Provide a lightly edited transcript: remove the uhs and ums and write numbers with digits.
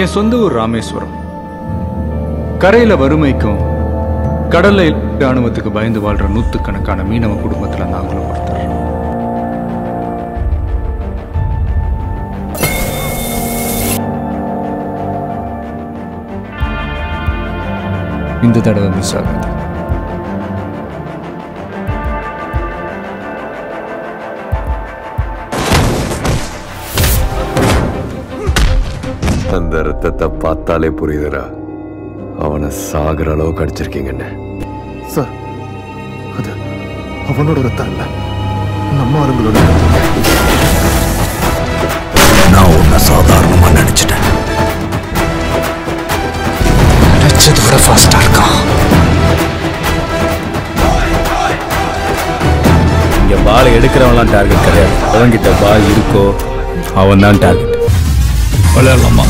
என் சொந்த ஊர் ராமேஸ்வரம். கரையில வறுமைக்கும் கடல்ல ராணுவத்துக்கு பயந்து வாழ்ற நூற்றுக்கணக்கான மீனவ குடும்பத்துல நாங்களும் ஒருத்தர். இந்த தடவை மிஸ் ஆகாது. அந்த ரத்தத்தை பார்த்தாலே புரியுதுரா, அவனை சாகுற அளவுக்கு அடிச்சிருக்கீங்கன்னு. சார், அது அவனோட ரத்தம் இல்லை, நம்ம ஆளுங்களோட. நான் உன்னை சாதாரணமா நினைச்சிட்டேன், நினைச்சது விட ஃபாஸ்டா இருக்கான். இங்க பாலை எடுக்கிறவன்லாம் டார்கெட் கிடையாது, அவன்கிட்ட பால் இருக்கோ அவன் தான் டார்கெட். விளையாடலாமா?